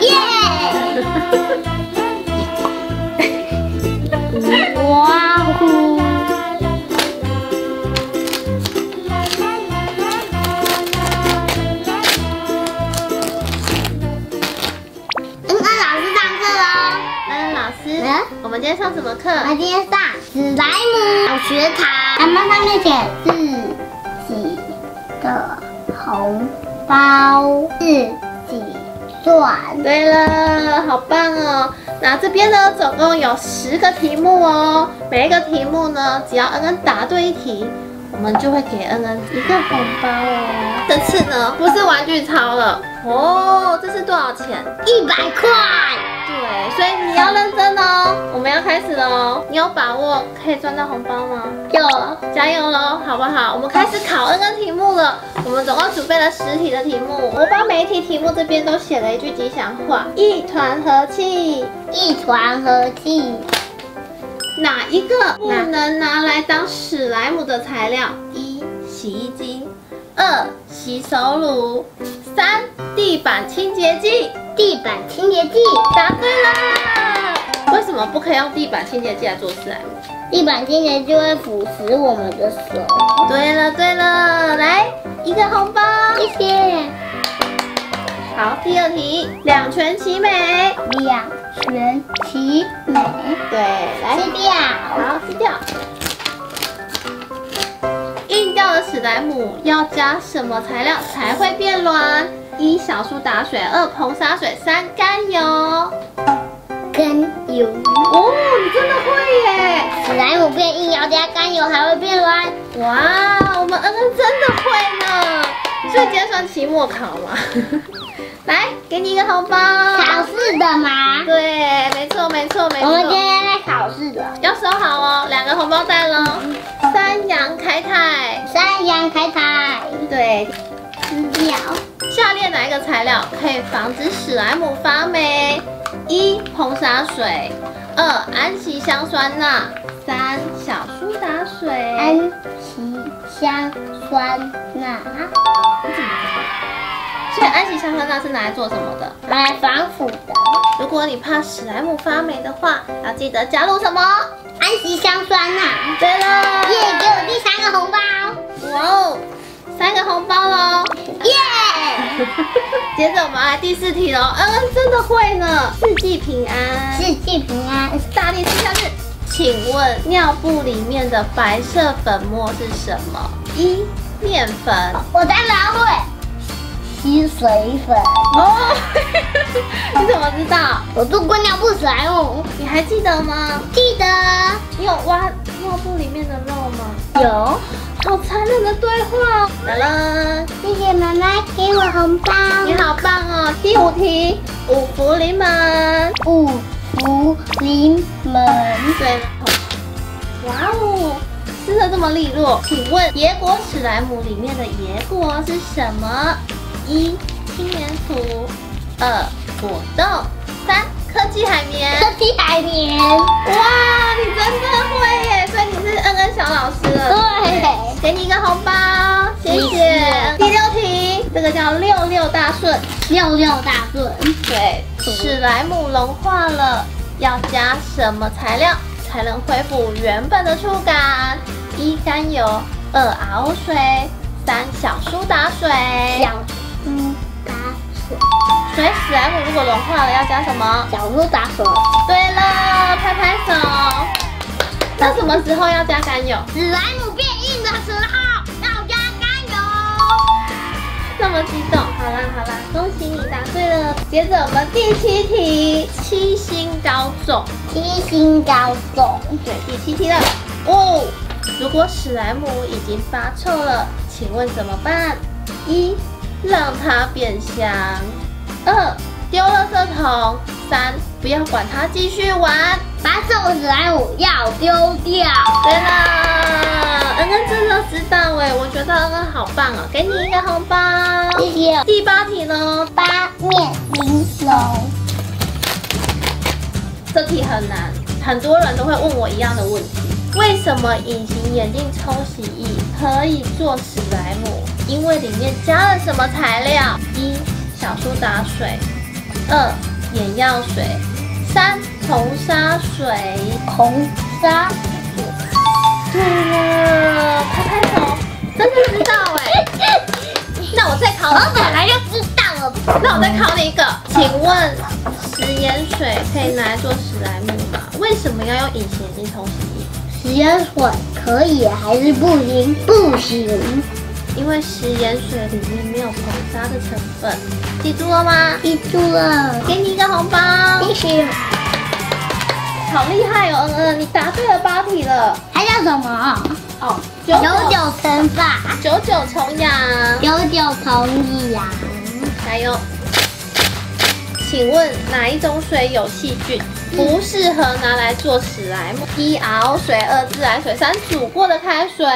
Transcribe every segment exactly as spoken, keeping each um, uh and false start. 耶！哇哦！恩恩老师上课喽！恩恩老师，嗯、我们今天上什么课？我们今天上史莱姆小学堂。咱们上面写自己的红包是。 转对了，好棒哦！那这边呢，总共有十个题目哦。每一个题目呢，只要恩恩答对一题，我们就会给恩恩一个红包哦。这次呢，不是玩具超了哦，这是多少钱？一百块。对，所以你要认真哦。我们要开始喽，你有把握可以赚到红包吗？有，加油喽，好不好？我们开始考恩恩题目了。 我们总共准备了十题的题目，我把每一题题目这边都写了一句吉祥话：一团和气，一团和气。哪一个不能拿来当史莱姆的材料？一、洗衣精；二、洗手乳；三、地板清洁剂。地板清洁剂，答对了。为什么不可以用地板清洁剂来做史莱姆？地板清洁剂会腐蚀我们的手。对了，对了，来。 一个红包，谢谢。好，第二题，两全其美。两全其美，对，来，吃掉，好，吃掉。硬掉的史莱姆要加什么材料才会变软？一小苏打水，二硼砂水，三甘油。甘油。哦，你真的会耶！史莱姆变硬要加甘油才会变软。哇，我们恩恩真的会。 所以今天算期末考嘛，来，给你一个红包。考试的吗？对，没错没错没错。我们今天在考试的，要收好哦，两个红包袋喽。三羊开泰，三羊开泰，对，吃掉。下列哪一个材料可以防止史莱姆发霉？一、硼砂水；二、安息香酸钠；三、小苏打水。安息香酸钠。 所以安息香酸钠是拿来做什么的？拿来防腐的。如果你怕史莱姆发霉的话，要记得加入什么？安息香酸钠。对了，耶！给我第三个红包。哇哦，三个红包喽！耶！接着我们要来第四题喽。恩恩真的会呢。四季平安。四季平安。大力试下去。请问尿布里面的白色粉末是什么？一面粉。我当然会。 吸水粉哦，你怎么知道？我做过尿布史莱姆，你还记得吗？记得。你有挖尿布里面的肉吗？有。好残忍的对话。啦啦，谢谢妈妈给我红包。你好棒哦！第五题，五福临门。五福临门。对。哇哦！ 吃的这么利落，请问野果史莱姆里面的野果是什么？一青莲土，二果冻，三科技海绵。科技海绵，哇，你真的会耶！所以你是恩恩小老师了。对，给你一个红包，谢谢。第六题，这个叫六六大顺。六六大顺，对，史莱姆融化了，要加什么材料？ 才能恢复原本的触感。一甘油，二熬水，三小苏打水。小苏打水。所以史莱姆如果融化了，要加什么？小苏打水。对了，拍拍手。那什么时候要加甘油？史莱姆变硬的时候要加甘油。那么激动，好啦好啦，恭喜你答对了。接着我们第七题，七星高中。 七星高中，对，第七题了。哦，如果史莱姆已经发臭了，请问怎么办？一，让它变香；二，丢垃圾桶；三，不要管它，继续玩。把臭史莱姆要丢掉。对了，恩恩真的知道哎，我觉得恩恩好棒哦，给你一个红包，谢谢。第八题喽，八面玲珑。 这题很难，很多人都会问我一样的问题：为什么隐形眼镜冲洗液可以做史莱姆？因为里面加了什么材料？一、小苏打水；二、眼药水。三、红砂水。红砂水。对了，拍拍手，真的知道哎、欸。那我再考你一个，本来就知道了。那我再考你一个，请问食盐水可以拿来做史莱姆吗？为什么要用隐形眼镜同时饮？食盐水可以还是不行？不行。 因为食盐水里面没有硼砂的成分，记住了吗？记住了，给你一个红包。谢谢。好厉害哦，嗯嗯，你答对了八题了。还叫什么？哦，九九乘法，九九重阳，九九重阳。加油！请问哪一种水有细菌，不适合拿来做史莱姆？一熬水，二自来水，三煮过的开水。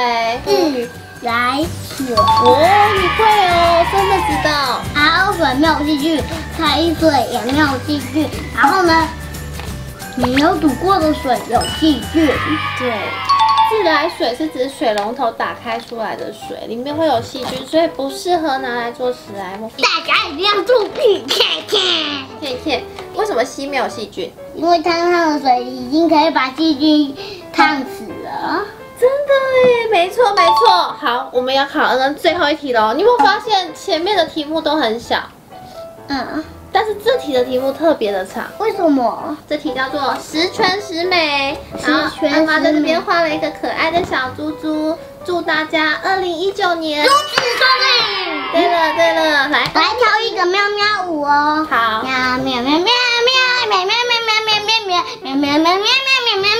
嗯。 来水哦，你会哦，真的知道。熬水没有细菌，开水也没有细菌，然后呢，没有煮过的水有细菌。对，自来水是指水龙头打开出来的水，里面会有细菌，所以不适合拿来做史莱姆。大家一定要注意，看看看看，为什么硒没有细菌？因为烫烫的水已经可以把细菌烫死了。 真的哎，没错没错。好，我们要考恩恩最后一题喽。你有没有发现前面的题目都很小？嗯，但是这题的题目特别的长。为什么？这题叫做十全十美。十全十美。妈妈在这边画了一个可爱的小猪猪，祝大家二零一九年。猪猪生日。对了对了，来来跳一个喵喵舞哦。好。喵喵喵喵喵喵喵喵喵喵喵喵喵喵喵喵喵喵喵。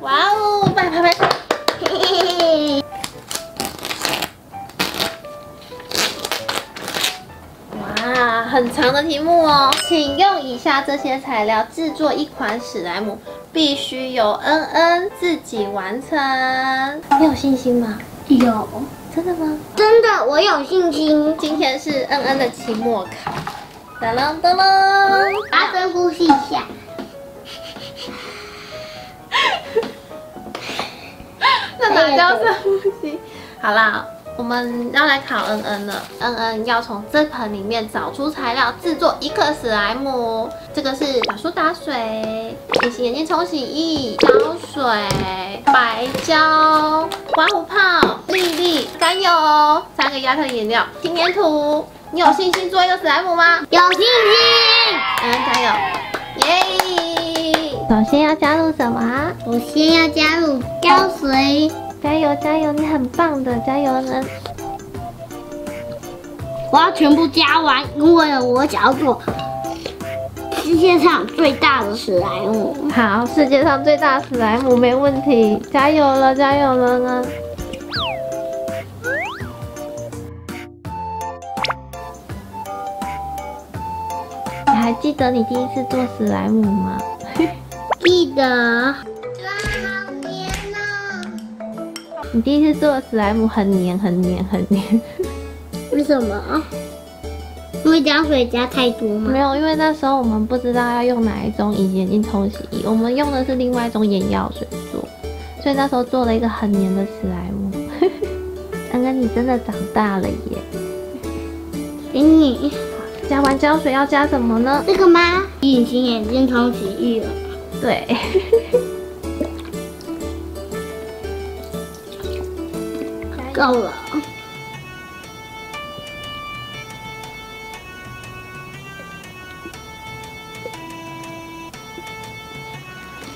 哇哦，拜拜拜。 哇，很长的题目哦，请用以下这些材料制作一款史莱姆，必须由恩恩自己完成。你有信心吗？有，真的吗？真的，我有信心。今天是恩恩的期末考，噔噔噔噔，把深呼吸一下。 那叫深呼吸。好啦，我们要来考恩恩了。恩恩要从这盆里面找出材料，制作一个史莱姆。这个是小苏打水、隐形眼镜冲洗液、胶水、白胶、刮胡泡、粒粒、甘油、三个亚克力颜料、轻粘土。你有信心做一个史莱姆吗？有信心。嗯，加油！耶！首先要加入什么？首先要加入胶水。 加油加油，你很棒的，加油呢！我要全部加完，因为我想要做世界上最大的史莱姆。好，世界上最大的史莱姆没问题，加油了，加油了呢！你还记得你第一次做史莱姆吗？记得。 你第一次做的史莱姆很黏，很黏，很黏。为什么？因为加水加太多吗？没有，因为那时候我们不知道要用哪一种隐形眼镜冲洗液，我们用的是另外一种眼药水做，所以那时候做了一个很黏的史莱姆。安安，你真的长大了耶！给你。加完胶水要加什么呢？这个吗？隐形眼镜冲洗液。对。够了，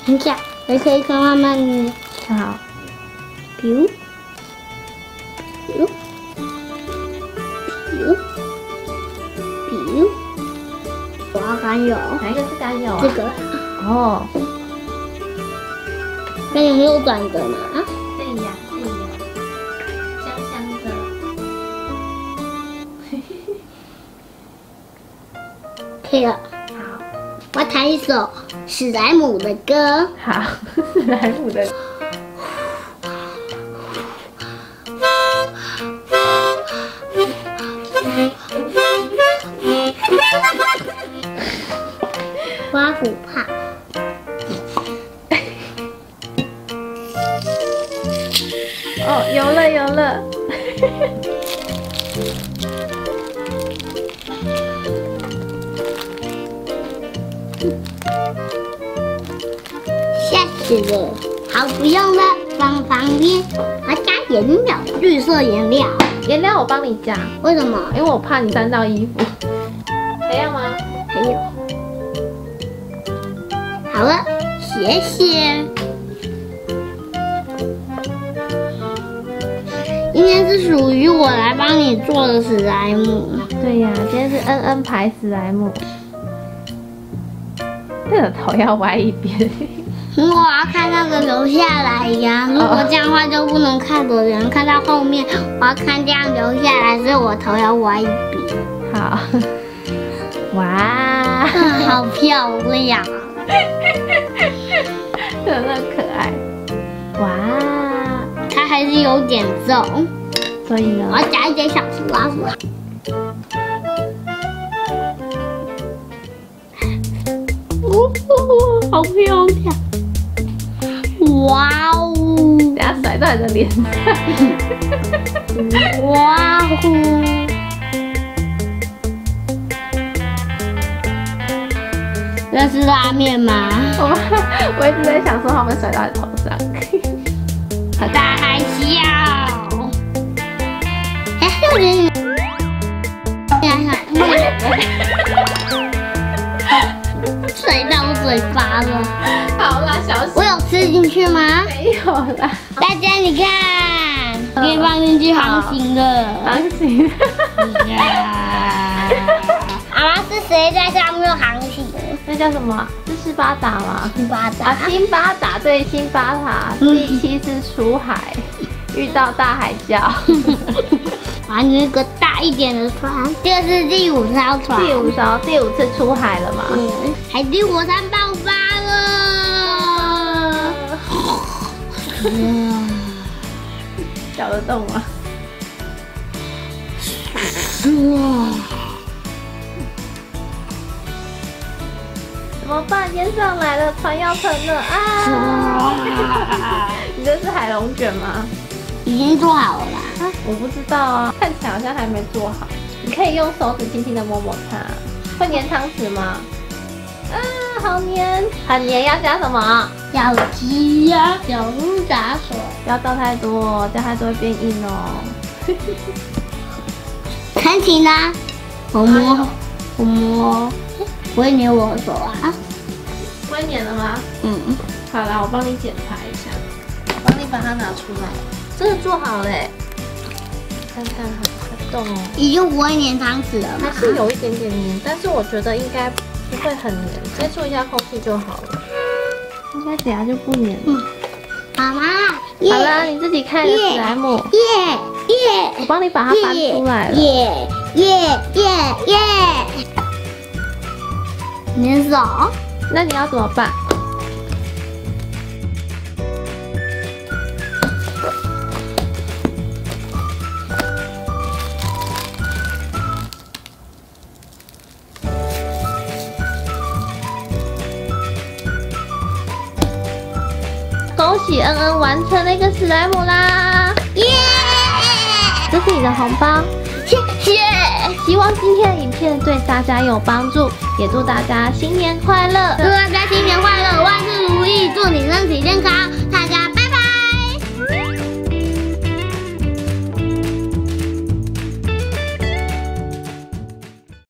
等一下，我可以慢慢的。好，比如，比如，比如，比如，我要甘油，哪一个是甘油啊？这个。哦。那有没有转折嘛？啊？ 可以了，好，我要弹一首史莱姆的歌。好，史莱姆的。刮胡泡。哦，有了有了。吓死了！好，不用了，放旁边。我加颜料，绿色颜料。颜料我帮你加。为什么？因为我怕你沾到衣服。还要吗？还有。好了，谢谢。 今天是属于我来帮你做的史莱姆。对呀、啊，今天是恩恩牌史莱姆。这个头要歪一边。如果我要看那个流下来呀，如果这样的话就不能看的人，看到后面我要看这样流下来，所以我头要歪一边。好。哇，好漂亮！真的可爱。哇。 它还是有点重，所以呢，我要加一点小苏打粉。哦，好漂亮！哇哦！等下甩到你的脸上。哇哦！这是拉面吗？我我一直在想说，他们甩到你头上。 好大海笑，哎，有人，看看，甩到我嘴巴了。好啦，小心。我有吃进去吗？没有啦。大家你看，可以放进去航行了。航行。阿妈是谁在上面航行？那叫什么？ 是巴达吗？辛巴达啊，辛巴达对，辛巴达第七次出海，遇到大海啸，玩一个大一点的船。这是第五艘船，第五艘，第五次出海了嘛？嗯，海底火山爆发了，咬得动吗？哇！ 怎么办？淹上来了，船要沉了啊！你这是海龙卷吗？已经做好了啦、啊。我不知道啊，看起来好像还没做好。你可以用手指轻轻的摸摸它。会粘汤匙吗？啊，好粘！很粘，要加什么？小鸡呀，小苏打水。不要倒太多，倒太多会变硬哦。看起啦，我摸，我摸。 不会粘我手啊？不会粘了吗？嗯，好啦，我帮你检查一下，我帮你把它拿出来。这个做好了、欸，看看它动哦。已经不会粘汤匙了吗？还是有一点点粘，但是我觉得应该不会很粘，接触一下空气就好了。应该等下就不粘了。嗯，妈妈，好啦，你自己看史莱姆。耶耶，我帮你把它翻出来了。耶耶耶耶。 你走，那你要怎么办？恭喜恩恩完成那个史莱姆啦！耶！这是你的红包。 希望今天的影片对大家有帮助，也祝大家新年快乐！祝大家新年快乐，万事如意，祝你身体健康。